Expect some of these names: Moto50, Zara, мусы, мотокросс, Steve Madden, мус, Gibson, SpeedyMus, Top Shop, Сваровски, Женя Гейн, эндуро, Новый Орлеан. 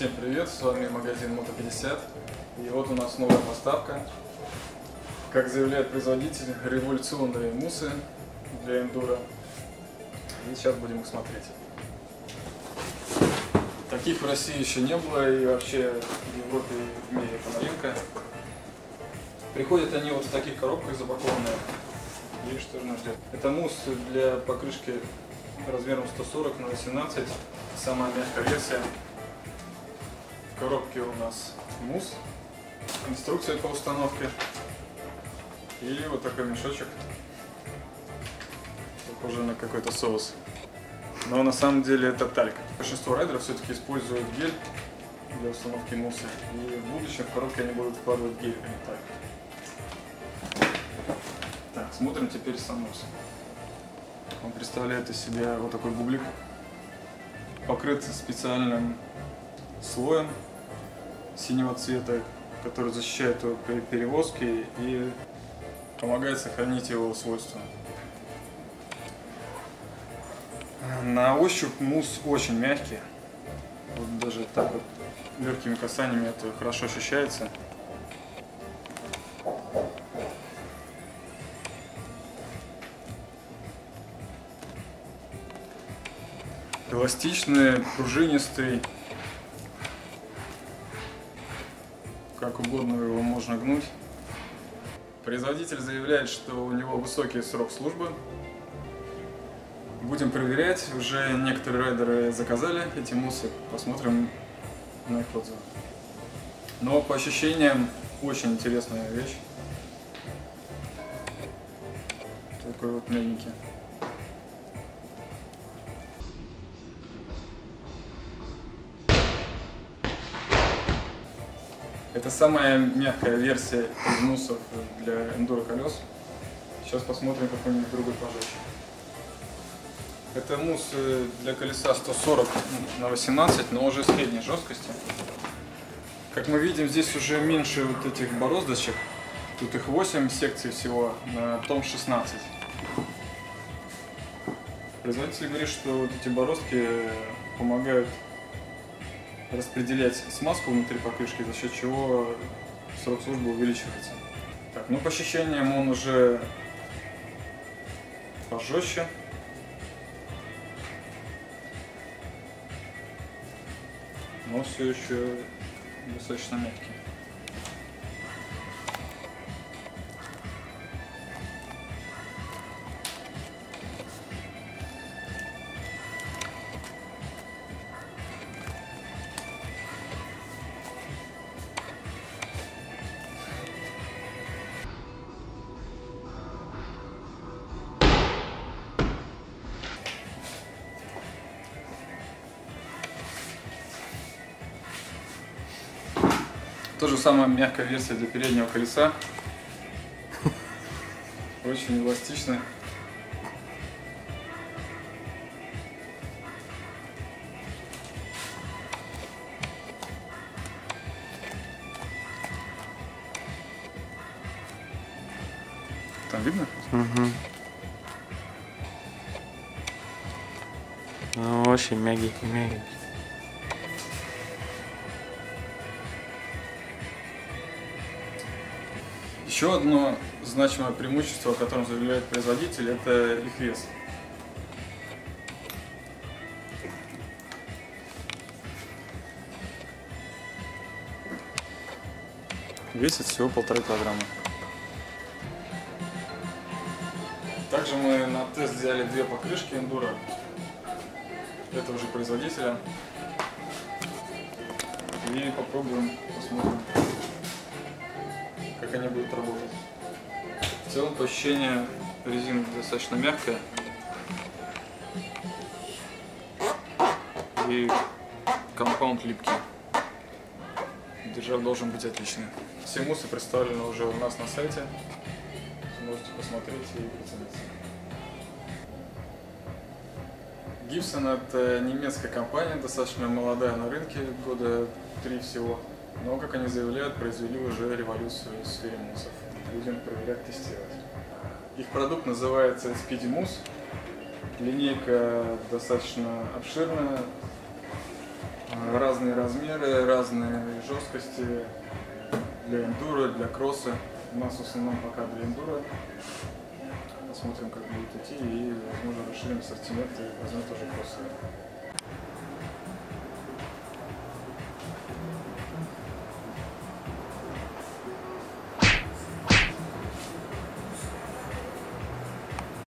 Всем привет, с вами магазин Moto50. И вот у нас новая поставка. Как заявляет производитель, революционные мусы для эндуро. И сейчас будем их смотреть. Таких в России еще не было, и вообще в Европе и в мире это новинка. Приходят они вот в таких коробках запакованные. И что же нас ждет? Это мусс для покрышки размером 140×18, самая мягкая версия. В коробке у нас мусс, инструкция по установке и вот такой мешочек, похоже на какой-то соус, но на самом деле это тальк. Большинство райдеров все-таки используют гель для установки мусса, и в будущем в коробке они будут вкладывать гель, а не тальк. Так, смотрим теперь сам мусс. Он представляет из себя вот такой бублик, покрыт специальным слоем синего цвета, который защищает его при перевозке и помогает сохранить его свойства. На ощупь мусс очень мягкий, вот даже так вот легкими касаниями это хорошо ощущается. Эластичный, пружинистый. Как угодно его можно гнуть. Производитель заявляет, что у него высокий срок службы. Будем проверять. Уже некоторые райдеры заказали эти муссы. Посмотрим на их отзывы. Но по ощущениям очень интересная вещь. Такой вот мягенький. Это самая мягкая версия из муссов для эндуро-колес. Сейчас посмотрим какой-нибудь другой пожестче. Это мусс для колеса 140×18, но уже средней жесткости. Как мы видим, здесь уже меньше вот этих бороздочек. Тут их 8 секций всего, на том 16. Производитель говорит, что вот эти бороздки помогают распределять смазку внутри покрышки, за счет чего срок службы увеличивается. Так, ну по ощущениям он уже пожестче. Но все еще достаточно мягкий. То же самое мягкая версия для переднего колеса. Очень эластичная. Там видно? Угу. Очень мягенький. Еще одно значимое преимущество, о котором заявляет производитель, это их вес. Весит всего 1,5 килограмма. Также мы на тест взяли две покрышки эндуро этого же производителя. И попробуем, посмотрим, как они будут работать. В целом, по ощущениям, резина достаточно мягкая. И компаунд липкий. Держак должен быть отличный. Все муссы представлены уже у нас на сайте. Можете посмотреть и прицениться. Gibson — это немецкая компания, достаточно молодая на рынке, года 3 всего. Но, как они заявляют, произвели уже революцию в сфере муссов. Будем проверять, тестировать. Их продукт называется SpeedyMus. Линейка достаточно обширная. разные размеры, разные жесткости для эндуро, для кросса. У нас в основном пока для эндуро. Посмотрим, как будет идти, и возможно расширим ассортимент и возьмем тоже кроссы.